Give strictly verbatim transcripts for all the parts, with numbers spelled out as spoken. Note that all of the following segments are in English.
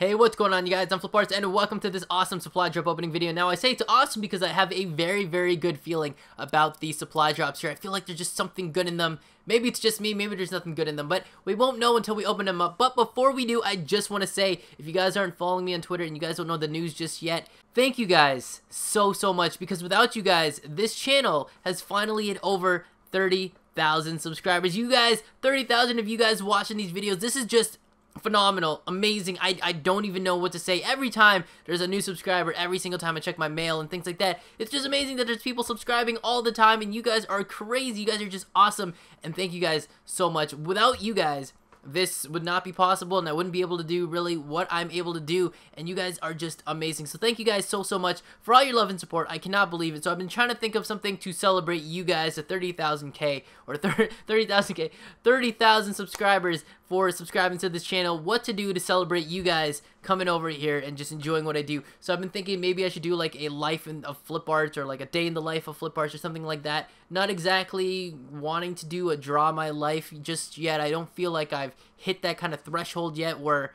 Hey, what's going on, you guys? I'm FlipArtz, and welcome to this awesome supply drop opening video. Now, I say it's awesome because I have a very, very good feeling about these supply drops here. I feel like there's just something good in them. Maybe it's just me, maybe there's nothing good in them, but we won't know until we open them up. But before we do, I just want to say, if you guys aren't following me on Twitter and you guys don't know the news just yet, thank you guys so, so much, because without you guys, this channel has finally hit over thirty thousand subscribers. You guys, thirty thousand of you guys watching these videos, this is just phenomenal, amazing. I, I don't even know what to say. Every time there's a new subscriber, every single time I check my mail and things like that, it's just amazing that there's people subscribing all the time, and you guys are crazy. You guys are just awesome, and thank you guys so much. Without you guys, this would not be possible, and I wouldn't be able to do really what I'm able to do, and you guys are just amazing. So thank you guys so, so much for all your love and support. I cannot believe it. So I've been trying to think of something to celebrate you guys, the thirty thousand K, or thirty thousand K, thirty thousand subscribers for subscribing to this channel, what to do to celebrate you guys coming over here and just enjoying what I do. So I've been thinking maybe I should do like a life in, of FlipArtz, or like a day in the life of FlipArtz, or something like that. Not exactly wanting to do a draw my life just yet. I don't feel like I've hit that kind of threshold yet where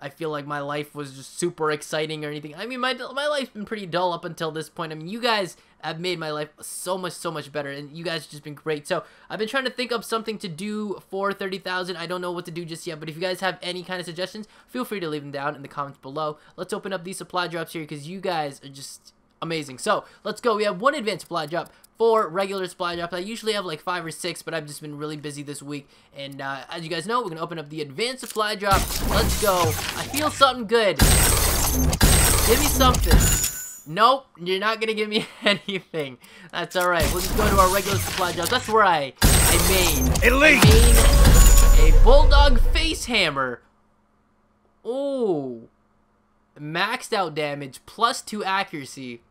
I feel like my life was just super exciting or anything. I mean, my, my life's been pretty dull up until this point. I mean, you guys have made my life so much, so much better, and you guys have just been great. So I've been trying to think of something to do for thirty thousand. I don't know what to do just yet, but if you guys have any kind of suggestions, feel free to leave them down in the comments below. Let's open up these supply drops here, because you guys are just amazing. So let's go. We have one advanced supply drop, four regular supply drops. I usually have like five or six, but I've just been really busy this week, and uh, as you guys know, we're gonna open up the advanced supply drop. Let's go. I feel something good. Give me something. Nope, you're not gonna give me anything. That's all right. We'll just go to our regular supply drops. That's where I I made, it I made a Bulldog Face Hammer. Oh, maxed out damage, plus two accuracy.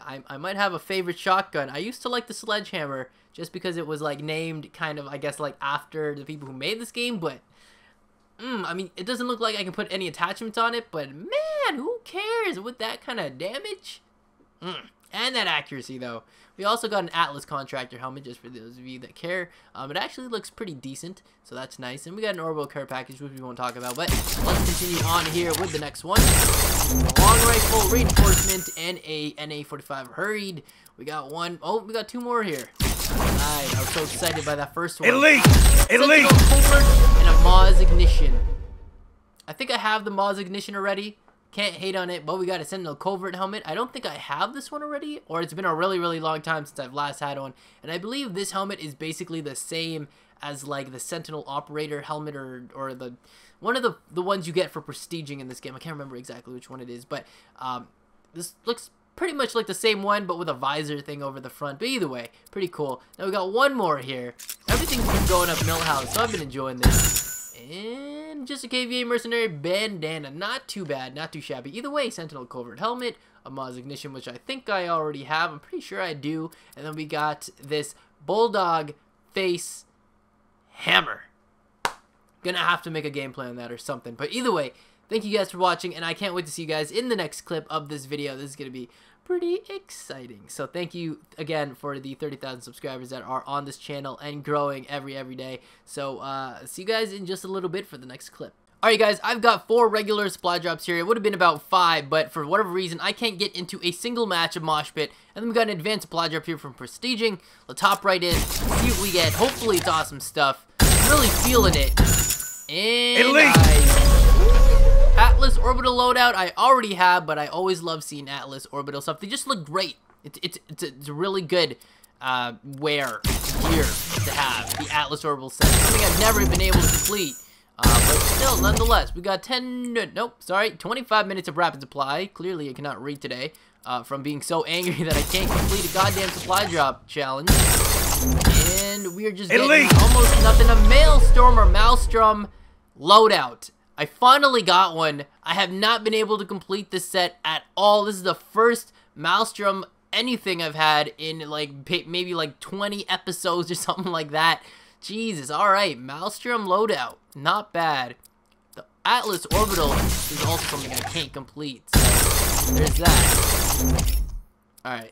I, I might have a favorite shotgun. I used to like the sledgehammer just because it was like named kind of, I guess, like after the people who made this game, but mm, I mean, it doesn't look like I can put any attachments on it, but man, who cares with that kind of damage? Mm. And that accuracy, though. We also got an Atlas Contractor helmet, just for those of you that care. Um, it actually looks pretty decent, so that's nice. And we got an orbital care package, which we won't talk about, but let's continue on here with the next one. A long rifle, reinforcement, and a N A forty-five hurried. We got one. Oh, we got two more here. Alright, I was so excited by that first one. It leaked! It leaked! And a Moz Ignition. I think I have the Moz Ignition already. Can't hate on it, but we got a Sentinel Covert Helmet. I don't think I have this one already, or it's been a really, really long time since I've last had one. And I believe this helmet is basically the same as like the Sentinel Operator Helmet, or or the one of the the ones you get for prestiging in this game. I can't remember exactly which one it is, but um, this looks pretty much like the same one, but with a visor thing over the front. But either way, pretty cool. Now we got one more here. Everything's been going up Millhouse, so I've been enjoying this. And just a K V A Mercenary bandana. Not too bad, not too shabby. Either way, Sentinel Covert Helmet, a Moz Ignition, which I think I already have. I'm pretty sure I do. And then we got this Bulldog Face Hammer. Gonna have to make a gameplay on that or something. But either way, thank you guys for watching, and I can't wait to see you guys in the next clip of this video. This is gonna be pretty exciting. So thank you again for the thirty thousand subscribers that are on this channel and growing every every day. So uh see you guys in just a little bit for the next clip. All right, guys, I've got four regular supply drops here. It would have been about five, but for whatever reason, I can't get into a single match of Mosh Pit. And then we got an advanced supply drop here from prestiging. Let's hop right in, see what we get. Hopefully it's awesome stuff. I'm really feeling it. And I Atlas Orbital loadout I already have, but I always love seeing Atlas Orbital stuff. They just look great. It's it's it's a, it's a really good uh, wear gear to have, the Atlas Orbital set. Something I've never been able to complete, uh, but still, nonetheless, we got ten. Nope, sorry, twenty-five minutes of rapid supply. Clearly, I cannot read today uh, from being so angry that I can't complete a goddamn supply drop challenge. And we are just getting almost nothing of Maelstrom or Maelstrom loadout. I finally got one. I have not been able to complete this set at all. This is the first Maelstrom anything I've had in like maybe like twenty episodes or something like that. Jesus, all right, Maelstrom loadout, not bad. The Atlas Orbital is also something I can't complete, so there's that. All right,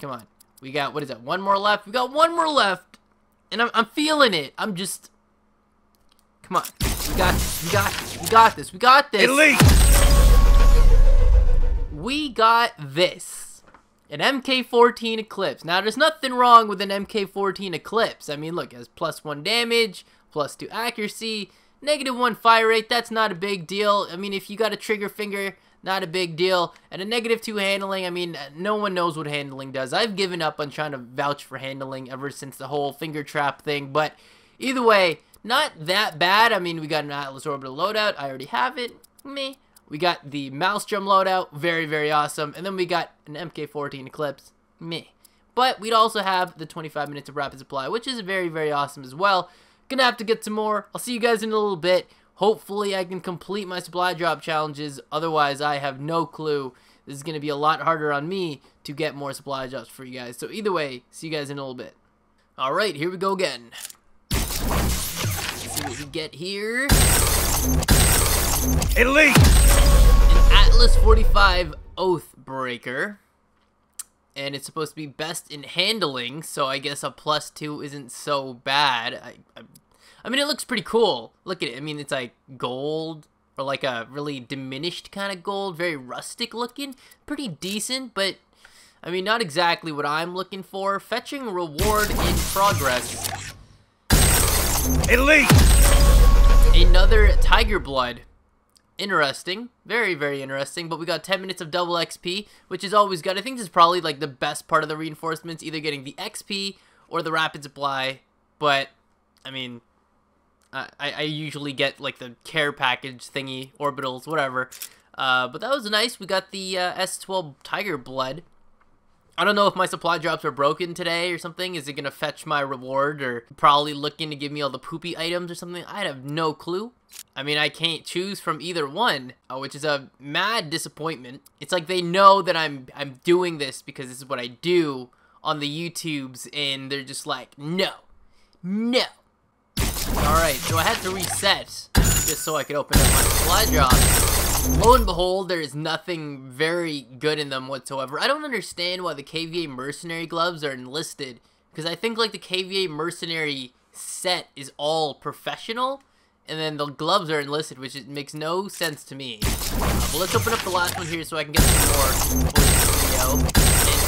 come on. We got, what is that, one more left? We got one more left, and I'm, I'm feeling it. I'm just, come on. We got this. We got this. We got this. We got this. It leaked. We got this. An M K fourteen Eclipse. Now, there's nothing wrong with an M K fourteen Eclipse. I mean, look, it has plus one damage, plus two accuracy, negative one fire rate. That's not a big deal. I mean, if you got a trigger finger, not a big deal. And a negative two handling, I mean, no one knows what handling does. I've given up on trying to vouch for handling ever since the whole finger trap thing. But either way, not that bad. I mean, we got an Atlas Orbital loadout. I already have it. Meh. We got the Maelstrom loadout. Very, very awesome. And then we got an M K fourteen Eclipse. Meh. But we'd also have the twenty-five minutes of rapid supply, which is very, very awesome as well. Gonna have to get some more. I'll see you guys in a little bit. Hopefully I can complete my supply drop challenges. Otherwise, I have no clue. This is gonna be a lot harder on me to get more supply drops for you guys. So either way, see you guys in a little bit. Alright, here we go again. Let's see what we get here. It leaked! An Atlas forty-five Oathbreaker. And it's supposed to be best in handling, so I guess a plus two isn't so bad. I, I, I mean, it looks pretty cool. Look at it. I mean, it's like gold, or like a really diminished kind of gold, very rustic looking. Pretty decent, but, I mean, not exactly what I'm looking for. Fetching reward in progress. It leaked! Another Tiger Blood. Interesting. Very, very interesting. But we got ten minutes of double X P, which is always good. I think this is probably like the best part of the reinforcements, either getting the X P or the rapid supply. But, I mean, I, I usually get like the care package thingy, orbitals, whatever. Uh, but that was nice. We got the uh, S twelve Tiger Blood. I don't know if my supply drops are broken today or something. Is it going to fetch my reward or probably looking to give me all the poopy items or something? I have no clue. I mean, I can't choose from either one, which is a mad disappointment. It's like they know that I'm I'm doing this because this is what I do on the YouTubes, and they're just like, no, no. All right, so I had to reset just so I could open up my supply drops. Lo and behold, there is nothing very good in them whatsoever. I don't understand why the K V A Mercenary gloves are enlisted, because I think like the K V A Mercenary set is all professional, and then the gloves are enlisted, which it makes no sense to me. Uh, but let's open up the last one here so I can get some more for this video. And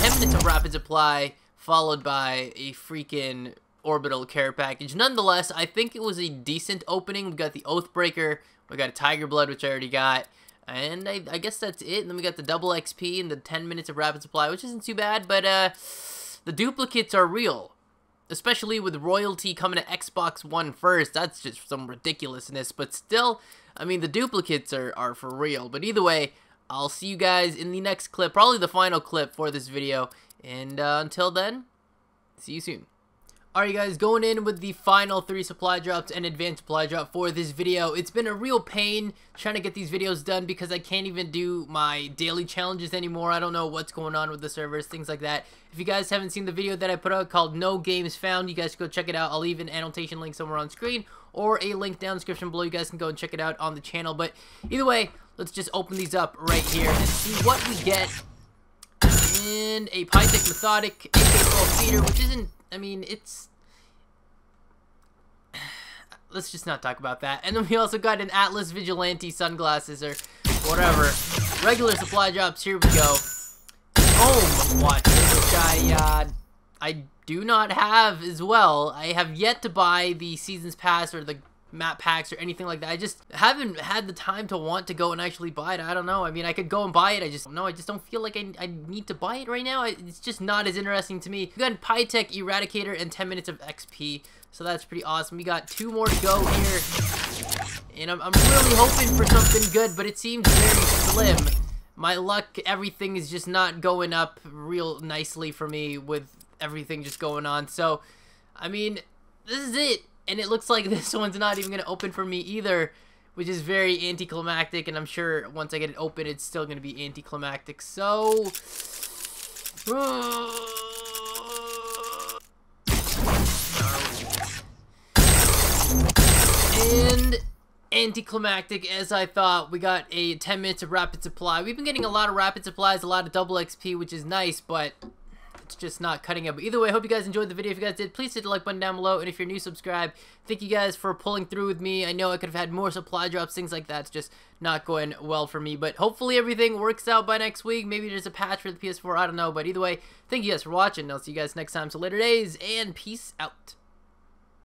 ten minutes of rapid supply, followed by a freaking orbital care package. Nonetheless, I think it was a decent opening. We got the Oathbreaker, we got a Tiger Blood, which I already got. And I, I guess that's it. And then we got the double X P and the ten minutes of rapid supply, which isn't too bad. But uh, the duplicates are real, especially with royalty coming to Xbox One first. That's just some ridiculousness. But still, I mean, the duplicates are, are for real. But either way, I'll see you guys in the next clip, probably the final clip for this video. And uh, until then, see you soon. Alright guys, going in with the final three supply drops and advanced supply drop for this video. It's been a real pain trying to get these videos done because I can't even do my daily challenges anymore. I don't know what's going on with the servers, things like that. If you guys haven't seen the video that I put out called No Games Found, you guys should go check it out. I'll leave an annotation link somewhere on screen or a link down in the description below. You guys can go and check it out on the channel. But either way, let's just open these up right here and see what we get. And a Pythic Methodic, a twelve feeder, which isn't... I mean, it's... let's just not talk about that. And then we also got an Atlas Vigilante sunglasses or whatever. Regular supply drops, here we go. Ohm Watcher, which I, uh, I do not have as well. I have yet to buy the Season's Pass or the map packs or anything like that. I just haven't had the time to want to go and actually buy it. I don't know. I mean, I could go and buy it. I just no, I just don't feel like I, I need to buy it right now. It's just not as interesting to me. We got Pytaek Eradicator and ten minutes of X P, so that's pretty awesome. We got two more to go here, and I'm, I'm really hoping for something good, but it seems very slim. My luck, everything is just not going up real nicely for me with everything just going on. So, I mean, this is it. And it looks like this one's not even going to open for me either, which is very anticlimactic. And I'm sure once I get it open, it's still going to be anticlimactic. So, and anticlimactic as I thought. We got a ten minutes of rapid supply. We've been getting a lot of rapid supplies, a lot of double X P, which is nice, but it's just not cutting up. But either way, I hope you guys enjoyed the video. If you guys did, please hit the like button down below, and if you're new, subscribe. Thank you guys for pulling through with me. I know I could have had more supply drops, things like that. It's just not going well for me, but hopefully everything works out by next week. Maybe there's a patch for the P S four, I don't know, but either way, thank you guys for watching. I'll see you guys next time. So later days, and peace out.